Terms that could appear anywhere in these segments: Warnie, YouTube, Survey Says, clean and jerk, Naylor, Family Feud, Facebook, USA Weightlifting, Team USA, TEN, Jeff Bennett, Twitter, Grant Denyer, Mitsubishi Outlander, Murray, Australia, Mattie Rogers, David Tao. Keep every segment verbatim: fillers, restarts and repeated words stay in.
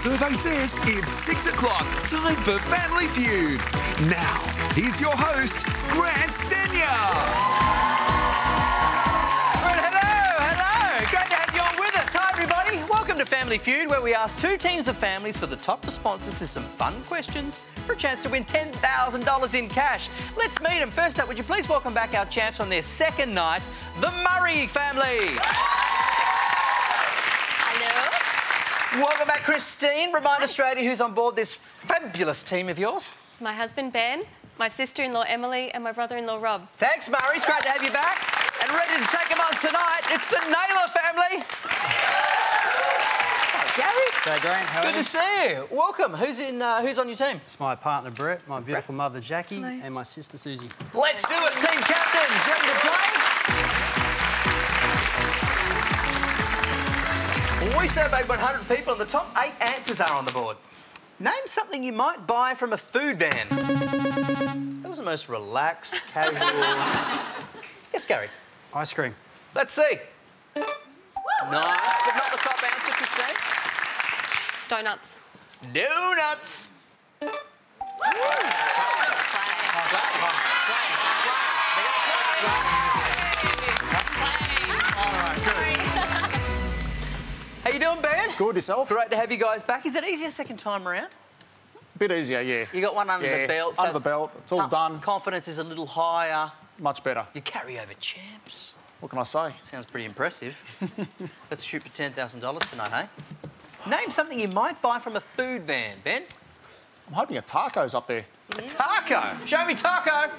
survey says it's six o'clock, time for Family Feud. Now, here's your host, Grant Denyer. Well, hello, hello. Great to have you on with us. Hi, everybody. Welcome to Family Feud, where we ask two teams of families for the top responses to some fun questions for a chance to win ten thousand dollars in cash. Let's meet them. First up, would you please welcome back our champs on their second night, the Murray family. Welcome back, Christine. Remind Australia who's on board this fabulous team of yours. It's my husband, Ben, my sister-in-law, Emily, and my brother-in-law, Rob. Thanks, Murray. It's great to have you back. And ready to take them on tonight, it's the Naylor family. Hi, Gary. Hey, Grant. How are you? Good to see you. Welcome. Who's in? Uh, who's on your team? It's my partner, Brett, my beautiful Brett. mother, Jackie, Hello. and my sister, Susie. Let's do it, team captains. Ready to play? We surveyed one hundred people and the top eight answers are on the board. Name something you might buy from a food van. That was the most relaxed, casual... Yes, Gary? Ice cream. Let's see. Nice, but not the top answer, Christine. Donuts. Donuts. They're gonna play. All right, good. How you doing, Ben? Good, yourself? Great to have you guys back. Is it easier second time around? A bit easier, yeah. You got one under yeah, the belt. Under so the belt. It's all done. Confidence is a little higher. Much better. You carry over champs. What can I say? Sounds pretty impressive. Let's shoot for ten thousand dollars tonight, hey? Name something you might buy from a food van, Ben. I'm hoping a taco's up there. Yeah. A taco? Show me taco!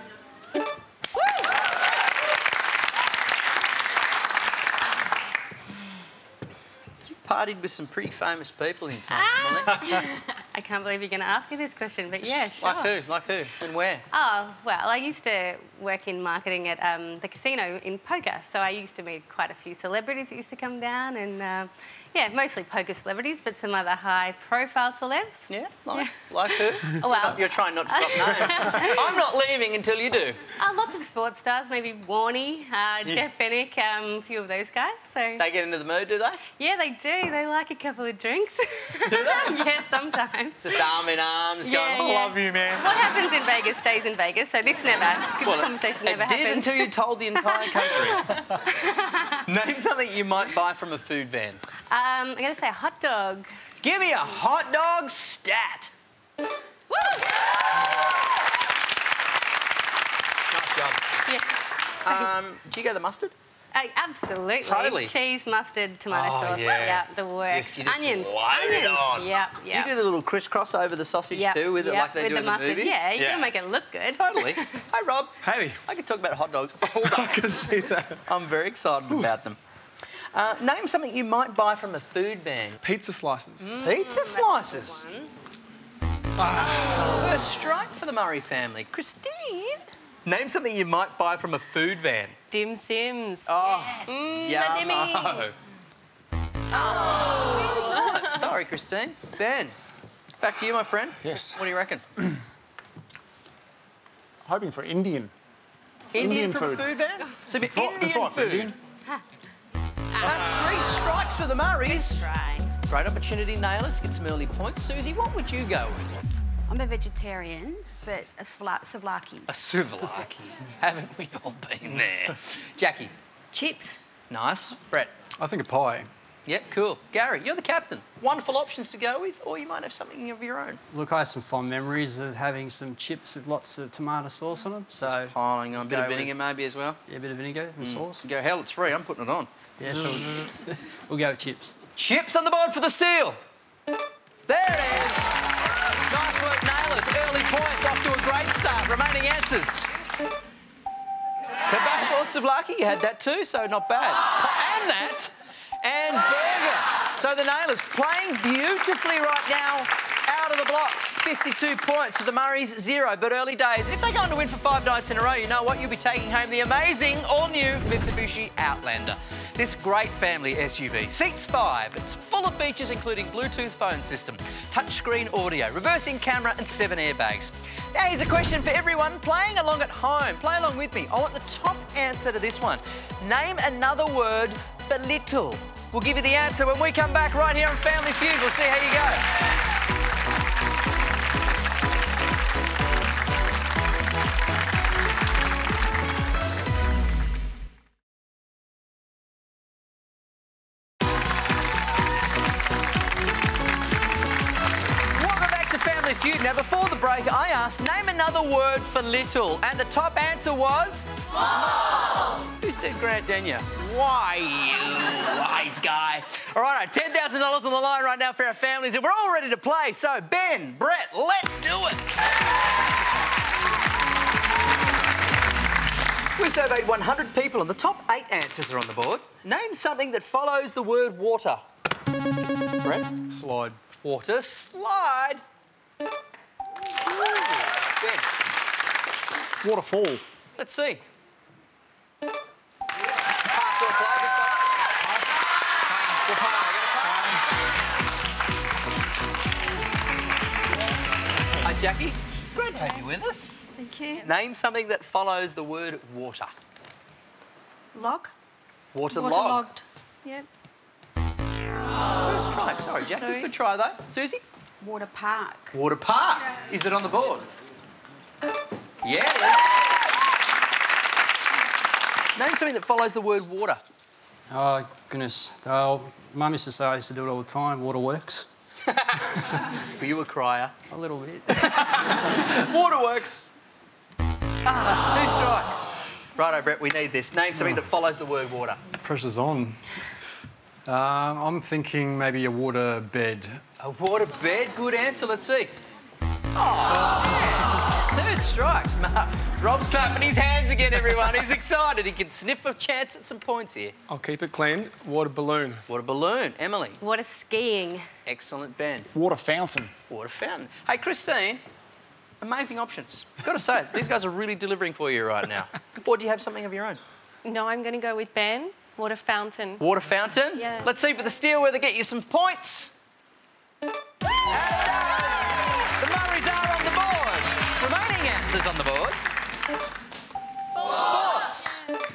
Partied with some pretty famous people in town. Ah! I can't believe you're going to ask me this question, but yeah, sure. Like who? Like who? And where? Oh, well, I used to work in marketing at um, the casino in poker, so I used to meet quite a few celebrities that used to come down and, uh, yeah, mostly poker celebrities, but some other high-profile celebs. Yeah? Like, yeah. like who? Well... You're trying not to drop names. I'm not leaving until you do. Uh, lots of sports stars, maybe Warnie, uh, yeah. Jeff Bennett, um, a few of those guys, so... They get into the mood, do they? Yeah, they do. They like a couple of drinks. Do they? Yeah, sometimes. Just arm in arms, yeah, going, I yeah. love you, man. What happens in Vegas stays in Vegas, so this never, this well, conversation never happened. It did until you told the entire country. Name something you might buy from a food van. Um, I'm going to say a hot dog. Give me a hot dog stat. Woo! Nice job. Yeah. Um, do you go the mustard? Uh, absolutely. Totally. Cheese, mustard, tomato oh, sauce. Yeah. yeah, the works. You just Onions. Load it on. Yeah, yeah. You do the little crisscross over the sausage yep. too, with yep. it like they with do the in mustard. the movies. Yeah, you yeah. gotta make it look good. Totally. Hey, Rob. Hey. I could talk about hot dogs all day. I can see that. I'm very excited Ooh. about them. Uh, name something you might buy from a food van. Pizza slices. Mm, Pizza slices. Ah. Oh. First strike for the Murray family. Christine. Name something you might buy from a food van. Dim Sims. Oh, yes. mm, yummo. Oh. Oh. Sorry, Christine. Ben, back to you, my friend. Yes. What do you reckon? Hoping for Indian. Indian, Indian from food. a food van? So it's Indian right, food. Indian. Huh. That's three strikes for the Murrays. Great opportunity, Naylor. Get some early points. Susie, what would you go with? I'm a vegetarian, but a souvlaki. A souvlaki. Haven't we all been there? Jackie? Chips. Nice. Brett? I think a pie. Yep, cool. Gary, you're the captain. Wonderful options to go with, or you might have something of your own. Look, I have some fond memories of having some chips with lots of tomato sauce on them, so... Just piling on. A bit of vinegar with... maybe as well? Yeah, a bit of vinegar and mm. sauce. You go, hell, it's free. I'm putting it on. Yeah, so we'll... we'll go with chips. Chips on the board for the steal. There it is. Nice work, Naylors. Early points, off to a great start. Remaining answers. Kebab or souvlaki, you had that too, so not bad. And that, and burger. So the Naylors playing beautifully right now, out of the blocks. fifty-two points to the Murrays, zero, but early days. If they go on to win for five nights in a row, you know what? You'll be taking home the amazing, all-new Mitsubishi Outlander. This great family S U V seats five. It's full of features including Bluetooth phone system, touchscreen audio, reversing camera and seven airbags. Now here's a question for everyone playing along at home. Play along with me. I want the top answer to this one. Name another word for little. We'll give you the answer when we come back right here on Family Feud. We'll see how you go. Name another word for little, and the top answer was small. Who said Grant Denyer? Why, you wise guy. All right, ten thousand dollars on the line right now for our families, and we're all ready to play. So, Ben, Brett, let's do it. We surveyed one hundred people, and the top eight answers are on the board. Name something that follows the word water. Brett? Slide. Water slide. Ben. Waterfall. Let's see. Pass or play? Pass. Pass. Pass. Hi, Jackie. Great to have you with us. Thank you. Name something that follows the word water. Log. Waterlogged. Waterlogged. Yep. Oh. First try. Sorry, Jackie. Sorry. Good try though. Susie. Water park. Water park. Is it on the board? Yes. Name something that follows the word water. Oh, goodness. Oh, Mum used to say I used to do it all the time, waterworks. Were you a crier? A little bit. Waterworks. Ah, two strikes. Righto, Brett, we need this. Name something oh. that follows the word water. Pressure's on. Um, I'm thinking maybe a water bed. A water bed? Good answer. Let's see. Oh, yeah. Third strikes. Rob's clapping his hands again, everyone. He's excited. He can sniff a chance at some points here. I'll keep it clean. Water balloon. Water balloon. Emily. Water skiing. Excellent, Ben. Water fountain. Water fountain. Hey, Christine, amazing options. Got to say, these guys are really delivering for you right now. Or do you have something of your own? No, I'm going to go with Ben. Water fountain. Water fountain? Yeah. Let's see for the steal whether they get you some points. On the board. Sports. Sports.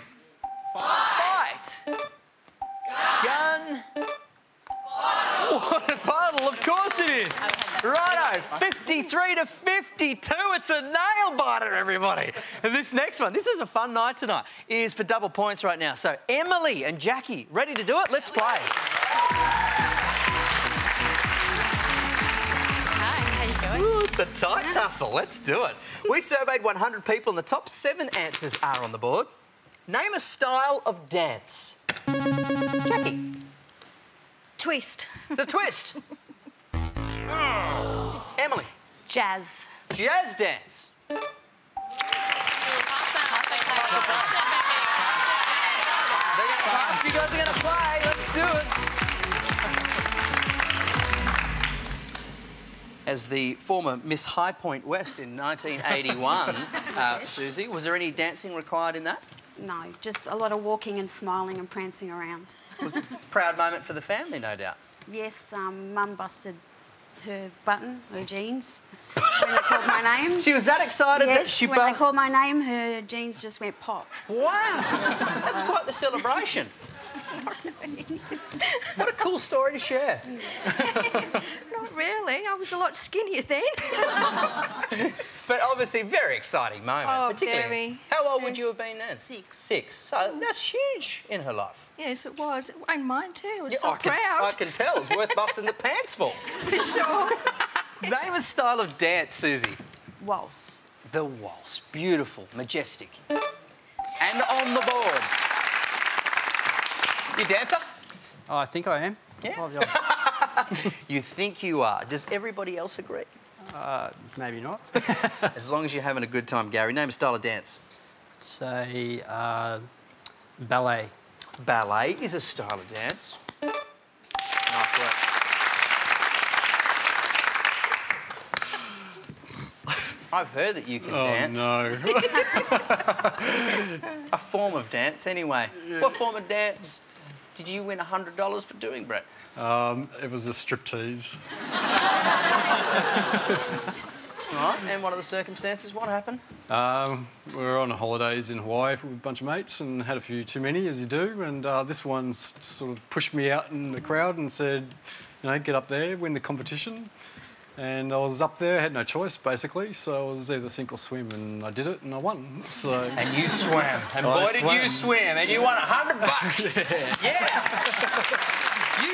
Fight. Fight. Gun. Gun. Bottle. Water bottle, of course it is. Okay. Righto, fifty-three to fifty-two. It's a nail-biter, everybody. And this next one, this is a fun night tonight, is for double points right now. So Emily and Jackie, ready to do it? Let's play. Ooh, it's a tight tussle. Let's do it. We surveyed one hundred people and the top seven answers are on the board. Name a style of dance. Jackie. Twist. The twist. Emily. Jazz. Jazz dance. You guys are going to play. Let's do it. As the former Miss High Point West in nineteen eighty-one, uh, Susie, was there any dancing required in that? No, just a lot of walking and smiling and prancing around. It was a proud moment for the family, no doubt. Yes, um, Mum busted her button, her jeans, when they called my name. She was that excited yes, that she... Yes, when they called my name, her jeans just went pop. Wow, that's quite the celebration. What a cool story to share. Not really. I was a lot skinnier then. But obviously, very exciting moment. Oh, very. How old yeah. would you have been then? Six. Six. So that's huge in her life. Yes, it was. And mine too. I was yeah, so I proud. Can, I can tell. It's worth busting the pants for. For sure. Name a style of dance, Susie. Waltz. The waltz. Beautiful. Majestic. And on the board. You dancer? Oh, I think I am. Yeah. You think you are. Does everybody else agree? Uh, maybe not. As long as you're having a good time, Gary. Name a style of dance. I'd say uh, ballet. Ballet is a style of dance. Nice work. I've heard that you can oh, dance. Oh, no. A form of dance, anyway. Yeah. What form of dance? Did you win one hundred dollars for doing, Brett? Um, it was a striptease. Right, and what are the circumstances? What happened? Um, we were on holidays in Hawaii with a bunch of mates and had a few too many, as you do, and uh, this one sort of pushed me out in the crowd and said, you know, get up there, win the competition. And I was up there, had no choice, basically, so it was either sink or swim, and I did it, and I won, so... And you swam. And boy, did you swim, and you won a hundred bucks! Yeah! Yeah.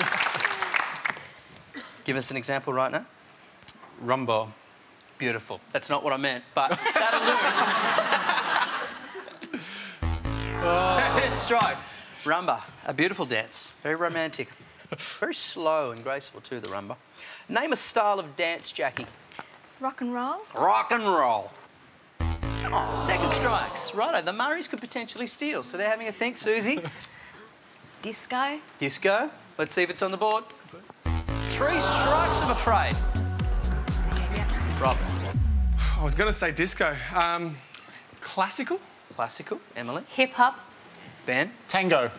You showed them! Give us an example right now. Rumba. Beautiful. That's not what I meant, but that'll do it. Oh. Strike. Rumba, a beautiful dance, very romantic. Very slow and graceful too, the rumba. Name a style of dance, Jackie. Rock and roll. Rock and roll. Oh. Second strikes. Righto, the Murrays could potentially steal, so they're having a think, Susie. Disco. Disco. Let's see if it's on the board. Three strikes, I'm afraid. Yeah. Rob. I was going to say disco. Um, classical. Classical. Emily. Hip-hop. Ben. Tango.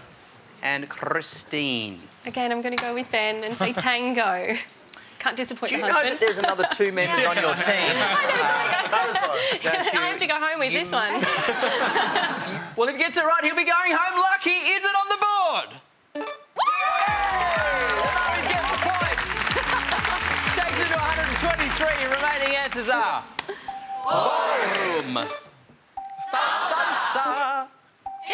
And Christine. Again, I'm going to go with Ben and say tango. Can't disappoint your husband. Do you know that there's another two members yeah. on your team? I know, sorry. I have to go home with you... this one. Well, if he gets it right, he'll be going home lucky. Is it on the board? Murray gets the points. Takes it to one hundred twenty-three. Your remaining answers are... Boom. Salsa.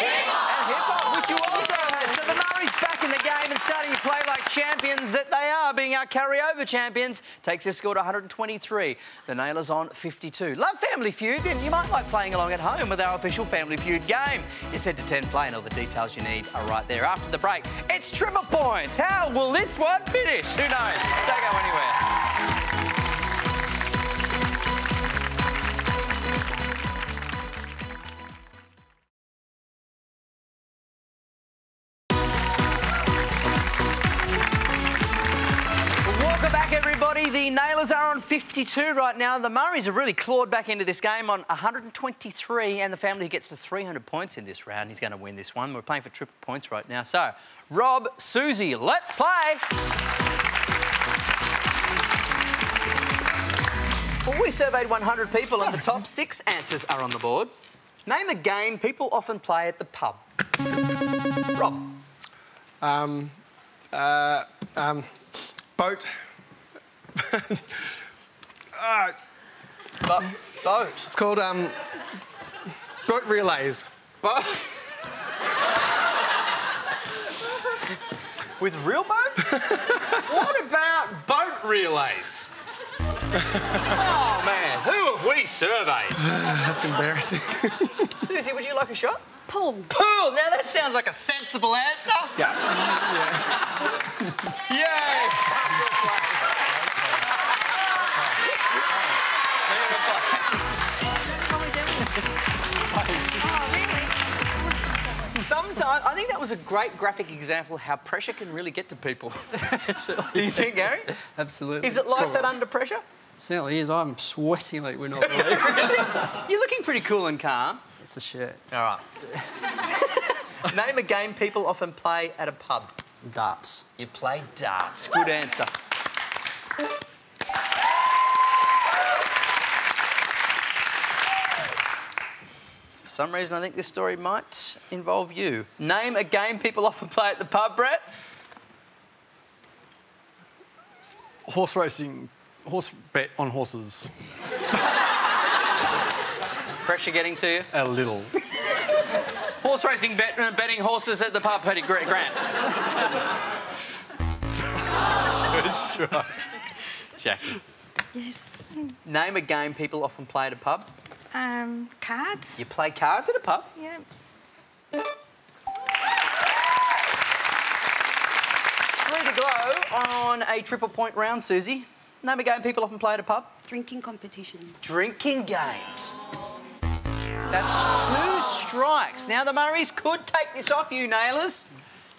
Hip-hop. And hip-hop, which you also... So the Murrays back in the game and starting to play like champions that they are, being our carryover champions. Takes their score to one hundred twenty-three. The Naylor's on fifty-two. Love Family Feud? Then you might like playing along at home with our official Family Feud game. Just head to ten play and all the details you need are right there. After the break, it's triple points. How will this one finish? Who knows? Don't go anywhere. The Nailers are on fifty-two right now. The Murrays have really clawed back into this game on one hundred twenty-three, and the family who gets to three hundred points in this round, he's going to win this one. We're playing for triple points right now. So, Rob, Susie, let's play. Well, we surveyed one hundred people Sorry. and the top six answers are on the board. Name a game people often play at the pub. Rob. Um, uh, um, boat. uh, Bo boat. It's called um boat relays. Boat. With real boats? What about boat relays? Oh man, who have we surveyed? That's embarrassing. Susie, would you like a shot? Pool. Pool. Now that sounds like a sensible answer. Yeah. Yeah. Yay! Sometimes, I think that was a great graphic example of how pressure can really get to people. Do you think, Gary? Absolutely. Is it like Probably. that under pressure? It certainly is. I'm sweating like we're not really. You're looking pretty cool and calm. It's the shirt. All right. Name a game people often play at a pub. Darts. You play darts. Good answer. For some reason, I think this story might involve you. Name a game people often play at the pub, Brett. Horse racing. Horse bet on horses. Pressure getting to you? A little. Horse racing, bet, uh, betting horses at the pub, Petty Grant. First try. Jackie. Yes. Name a game people often play at a pub. Um, cards. You play cards at a pub? Yeah. Three to go on a triple point round, Susie. Name a game people often play at a pub. Drinking competitions. Drinking games. That's two strikes. Now the Murrays could take this off you, Nailers.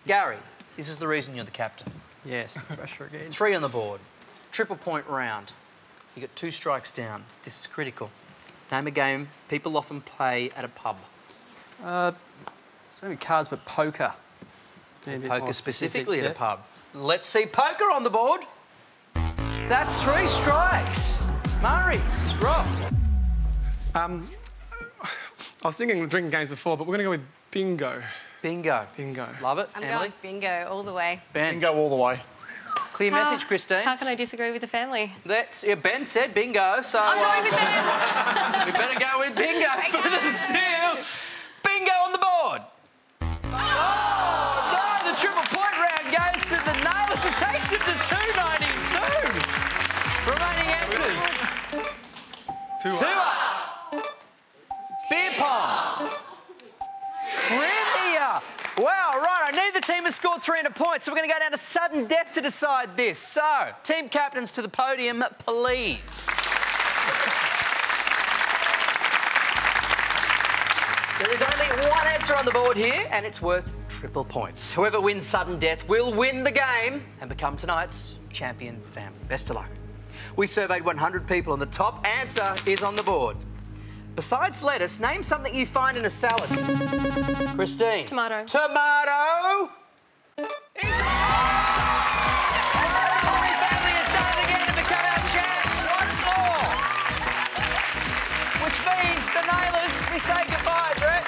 Gary, this is the reason you're the captain. Yes, pressure again. Three on the board. Triple point round. You got two strikes down. This is critical. Name a game people often play at a pub. Uh, so many cards, but poker. Maybe poker specifically specific, at yeah. a pub. Let's see poker on the board. That's three strikes. Murray's rock. Um, I was thinking of drinking games before, but we're going to go with bingo. Bingo. Bingo. Love it. I'm Emily? Going bingo all the way. Ben. Bingo all the way. Clear how, message, Christine. How can I disagree with the family? That's yeah, Ben said bingo, so I'm going uh, with Ben. We better go with bingo for the steal. Bingo on the board. Oh, oh no! The triple point round goes to the Naylor. It takes him to two ninety-two. Remaining answers. Two, two up. Beer pong. Trivia. Wow, right, neither team has scored three hundred points, so we're going to go down to sudden death to decide this. So, team captains to the podium, please. There is only one answer on the board here, and it's worth triple points. Whoever wins sudden death will win the game and become tonight's champion family. Best of luck. We surveyed one hundred people, and the top answer is on the board. Besides lettuce, name something you find in a salad. Christine. Tomato. Tomato! Family has done it again to become our champs once more. Which means the Naylors, we say goodbye, Brett.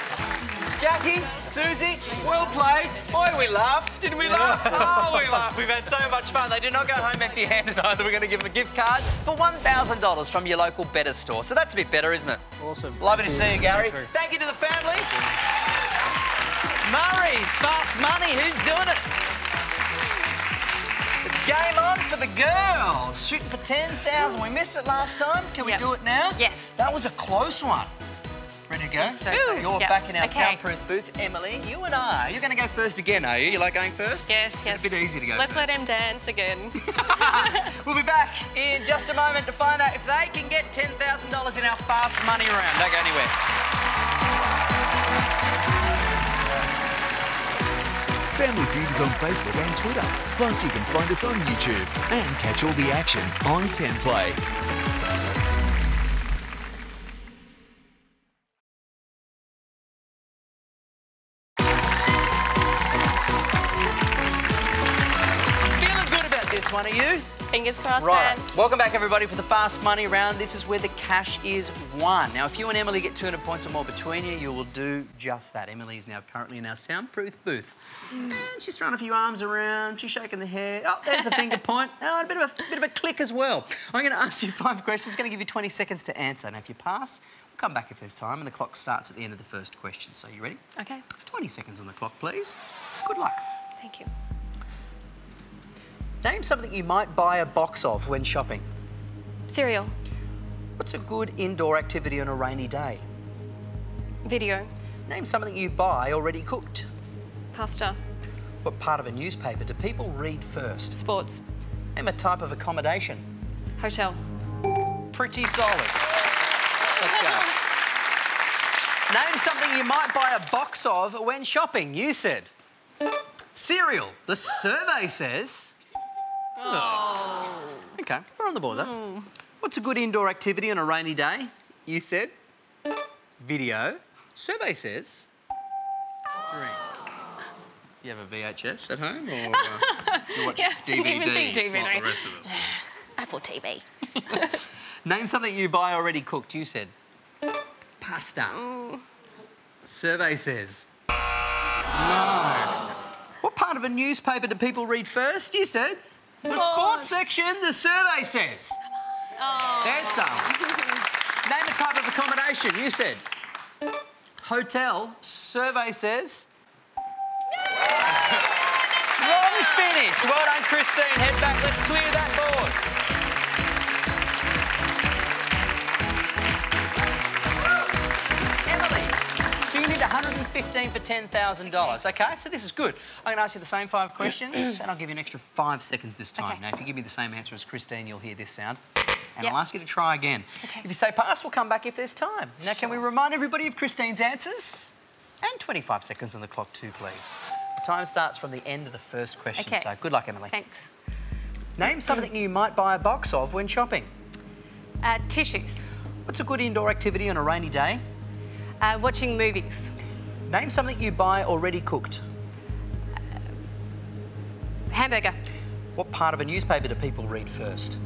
Jackie, Susie, well played. Boy, we laughed. Didn't we laugh? Oh, we laughed. We've had so much fun. They did not go home empty-handed either. We're going to give them a gift card for one thousand dollars from your local Better store. So that's a bit better, isn't it? Awesome. Lovely to see you, Gary. Thank you to the family. Murray's fast money. Who's doing it? It's game on for the girls. Shooting for ten thousand. We missed it last time. Can yep. we do it now? Yes. That was a close one. Ready to go? Yes, so Ooh, you're yep. back in our okay. soundproof booth. Emily, you and I, you're going to go first again, are you? You like going first? Yes, it's yes. It's a bit easy to go Let's first. Let them dance again. We'll be back in just a moment to find out if they can get ten thousand dollars in our fast money round. Don't go anywhere. Family Feud is on Facebook and Twitter. Plus, you can find us on YouTube and catch all the action on ten play. One of you. Fingers crossed, right. man. Welcome back, everybody, for the fast money round. This is where the cash is won. Now, if you and Emily get two hundred points or more between you, you will do just that. Emily is now currently in our soundproof booth. Mm. And she's throwing a few arms around. She's shaking the head. Oh, there's the finger point. Oh, a bit of a, bit of a click as well. I'm going to ask you five questions. It's going to give you twenty seconds to answer. Now, if you pass, we'll come back if there's time, and the clock starts at the end of the first question. So, you ready? OK. twenty seconds on the clock, please. Good luck. Thank you. Name something you might buy a box of when shopping. Cereal. What's a good indoor activity on a rainy day? Video. Name something you buy already cooked. Pasta. What part of a newspaper do people read first? Sports. Name a type of accommodation. Hotel. Pretty solid. Let's go. Name something you might buy a box of when shopping. You said cereal. The survey says... Oh. OK, we're on the board, though. Oh. What's a good indoor activity on a rainy day? You said... Video. Survey says... Drink. Oh. Do you have a V H S at home, or uh, do you watch yeah, D V Ds like the rest of us? Apple T V. Name something you buy already cooked. You said... Pasta. Oh. Survey says... Oh. No. What part of a newspaper do people read first? You said... The sports section, the survey says. Oh. There's some. Name a type of accommodation, you said. Hotel, survey says. Strong finish. Well done, Christine. Head back, let's clear that board. Emily, so you need one hundred fifteen for ten thousand dollars, okay? So this is good. I'm going to ask you the same five questions and I'll give you an extra five seconds this time. Okay. Now, if you give me the same answer as Christine, you'll hear this sound and yep. I'll ask you to try again. Okay. If you say pass, we'll come back if there's time. Now, sure. Can we remind everybody of Christine's answers? And twenty-five seconds on the clock too, please. The time starts from the end of the first question, okay. So good luck, Emily. Thanks. Name something you might buy a box of when shopping. Uh, tissues. What's a good indoor activity on a rainy day? Uh, watching movies. Name something you buy already cooked. Uh, hamburger. What part of a newspaper do people read first?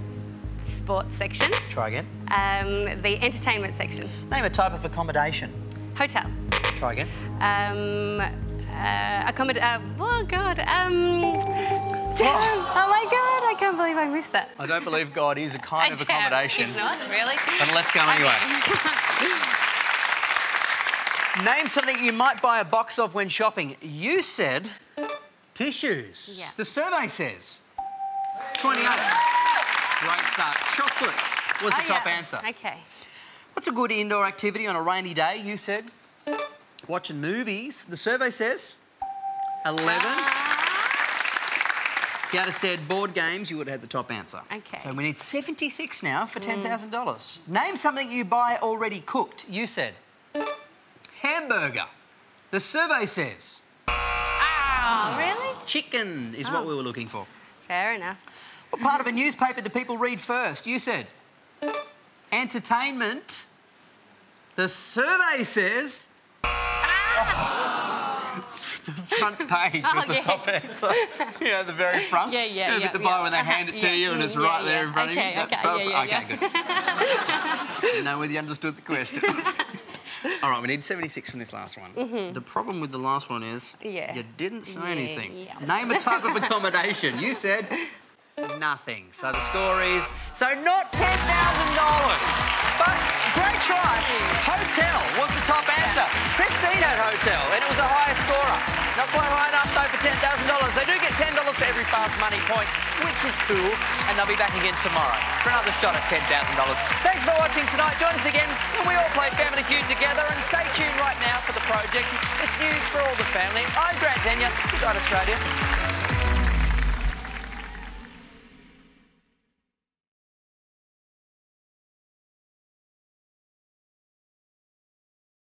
sports section. Try again. Um, the entertainment section. Name a type of accommodation. Hotel. Try again. Um, uh, accommod uh, oh, God. Um, oh. oh, my God, I can't believe I missed that. I don't believe God is a kind of accommodation. It's not, really. But let's go anyway. Okay. Name something you might buy a box of when shopping. You said... tissues. Yeah. The survey says... twenty-eight. Great start. Chocolates was the oh, top yeah. answer. Okay. What's a good indoor activity on a rainy day? You said watching movies. The survey says eleven. Ah. If you had said board games, you would have had the top answer. Okay. So we need seventy-six now for ten thousand dollars. Mm. Name something you buy already cooked. You said hamburger. The survey says... oh, really? Chicken is oh. what we were looking for. Fair enough. What part of a newspaper do people read first? You said entertainment. The survey says... ah! oh. The front page oh, was the yeah. top answer. You know, the very front. Yeah, yeah, you know, yeah. The yeah. bar when they uh-huh. hand it to yeah, you and it's yeah, right yeah. there in front okay, of you. Okay, yeah, yeah, OK, yeah. good. Didn't know whether you understood the question. All right, we need seventy-six from this last one. Mm-hmm. The problem with the last one is yeah. you didn't say yeah, anything. Yeah. Name a type of accommodation. You said nothing. So the score is... so not ten thousand dollars. But great try. Hotel was the top answer. Christine had hotel and it was the highest scorer. Not quite high enough, though, for ten thousand dollars. They do get ten dollars for every fast money point, which is cool. And they'll be back again tomorrow for another shot at ten thousand dollars. Thanks for watching tonight. Join us again when we all play Family Feud together. And stay tuned right now for The Project. It's news for all the family. I'm Grant Denyer. Good night, Australia.